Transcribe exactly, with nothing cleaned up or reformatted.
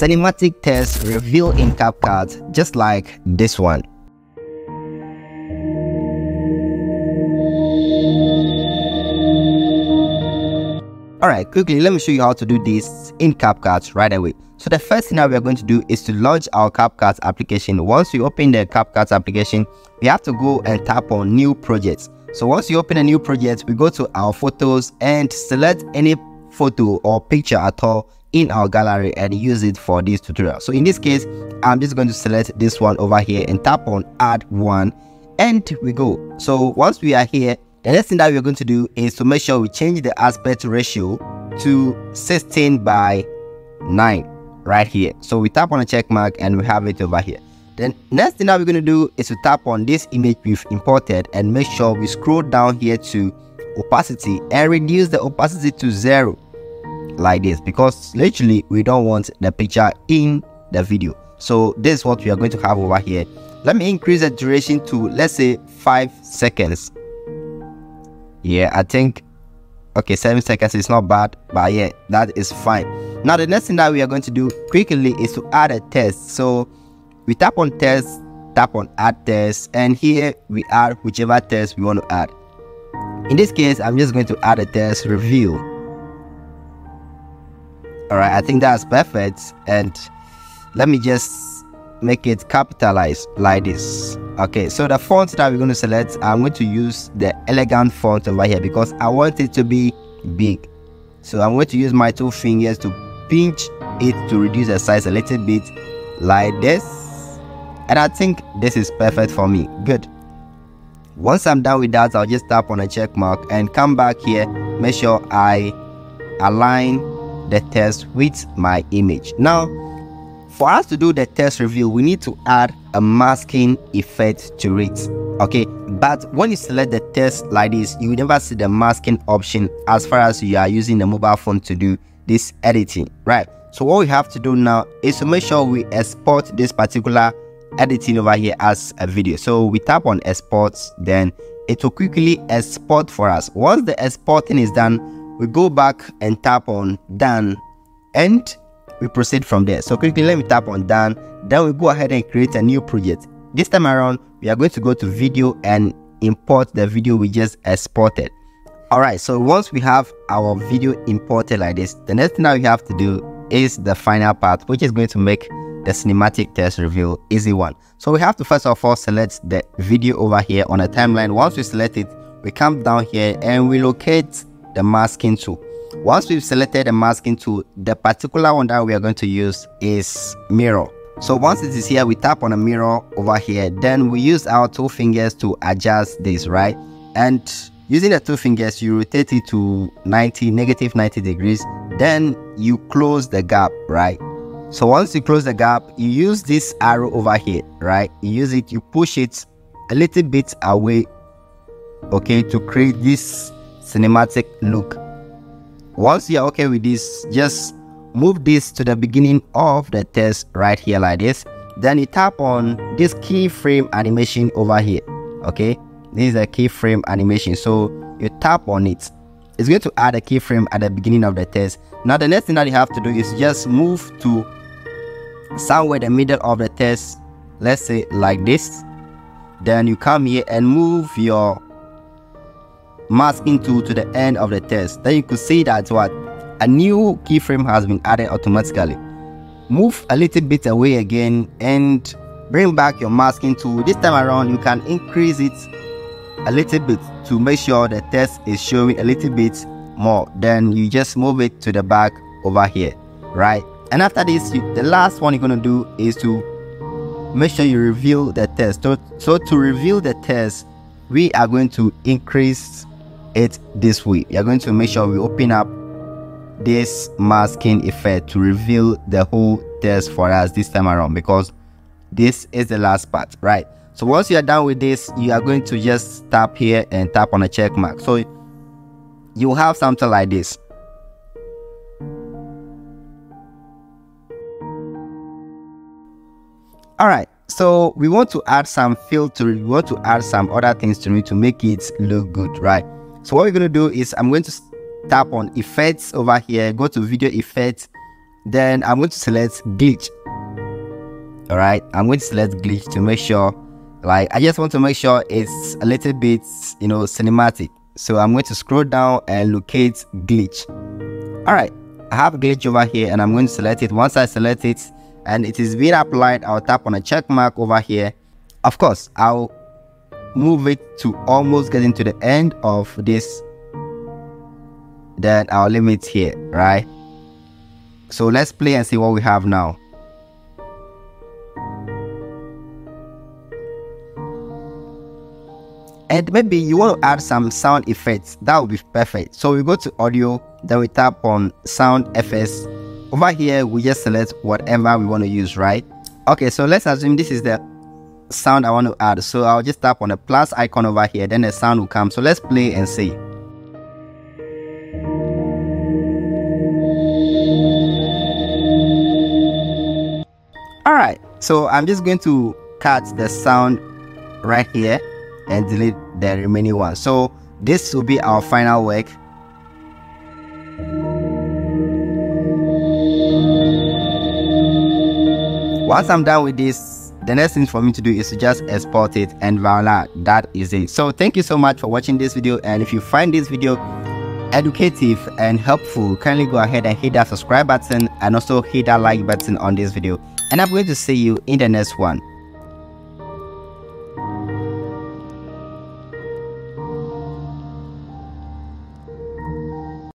cinematic tests revealed in CapCut, just like this one. Alright, quickly let me show you how to do this in CapCut right away. So the first thing that we are going to do is to launch our CapCut application. Once you open the CapCut application, we have to go and tap on new projects. So once you open a new project, we go to our photos and select any photo or picture at all in our gallery and use it for this tutorial. So in this case, I'm just going to select this one over here and tap on add one, and we go. So once we are here, the next thing that we're going to do is to make sure we change the aspect ratio to sixteen by nine right here. So we tap on a check mark and we have it over here. Then next thing that we're going to do is to tap on this image we've imported and make sure we scroll down here to opacity and reduce the opacity to zero like this, because literally we don't want the picture in the video. So this is what we are going to have over here. Let me increase the duration to, let's say, five seconds. Yeah, I think, okay, seven seconds is not bad, but yeah, that is fine. Now the next thing that we are going to do quickly is to add a test. So we tap on test, tap on add test, and here we add whichever test we want to add. In this case, I'm just going to add a test review. All right, I think that's perfect. And let me just make it capitalized like this. Okay, so the font that we're going to select, I'm going to use the elegant font over here because I want it to be big. So I'm going to use my two fingers to pinch it to reduce the size a little bit like this. And I think this is perfect for me. Good. Once I'm done with that, I'll just tap on a check mark and come back here. Make sure I align the text with my image. Now, for us to do the text review, we need to add a masking effect to it. Okay, but when you select the text like this, you will never see the masking option as far as you are using the mobile phone to do this editing, right? So what we have to do now is to make sure we export this particular editing over here as a video. So we tap on export, then it will quickly export for us. Once the exporting is done, we go back and tap on done, and we proceed from there. So quickly let me tap on done. Then we go ahead and create a new project. This time around, we are going to go to video and import the video we just exported. All right, so once we have our video imported like this, the next thing that we have to do is the final part, which is going to make the cinematic test reveal easy one. So we have to first of all select the video over here on a timeline. Once we select it, we come down here and we locate the masking tool. Once we've selected the masking tool, the particular one that we are going to use is mirror. So once it is here, we tap on a mirror over here, then we use our two fingers to adjust this, right? And using the two fingers, you rotate it to ninety, negative ninety degrees, then you close the gap, right? So once you close the gap, you use this arrow over here, right? You use it, you push it a little bit away, okay, to create this cinematic look. Once you're okay with this, just move this to the beginning of the test right here like this. Then you tap on this keyframe animation over here. Okay, this is a keyframe animation. So you tap on it. It's going to add a keyframe at the beginning of the test. Now the next thing that you have to do is just move to somewhere in the middle of the test. Let's say like this. Then you come here and move your masking tool to the end of the test. Then you could see that what a new keyframe has been added automatically. Move a little bit away again and bring back your masking tool. This time around, you can increase it a little bit to make sure the test is showing a little bit more. Then you just move it to the back over here, right? And after this, you, the last one you're going to do is to make sure you reveal the test. So, so to reveal the test, we are going to increase it this way. We are going to make sure we open up this masking effect to reveal the whole test for us this time around, because this is the last part, right? So once you are done with this, you are going to just tap here and tap on a check mark. So you have something like this. All right, so we want to add some filter, we want to add some other things to it to make it look good, right? So what we're going to do is I'm going to tap on effects over here, go to video effects, Then I'm going to select glitch. All right, I'm going to select glitch to make sure, like, I just want to make sure it's a little bit, you know, cinematic. So I'm going to scroll down and locate glitch. All right, I have glitch over here and I'm going to select it. Once I select it and it is being applied, I'll tap on a check mark over here. Of course, I'll move it to almost getting to the end of this. Then I'll limit here, right? So let's play and see what we have now. And maybe you want to add some sound effects, that would be perfect. So we go to audio, then we tap on sound effects. Over here, we just select whatever we want to use, right? Okay, so let's assume this is the sound I want to add. So I'll just tap on the plus icon over here, then the sound will come. So let's play and see. All right, so I'm just going to cut the sound right here and delete the remaining one. So this will be our final work. Once I'm done with this, the next thing for me to do is to just export it, and voila, that is it. So thank you so much for watching this video, and if you find this video educative and helpful, kindly go ahead and hit that subscribe button and also hit that like button on this video, and I'm going to see you in the next one.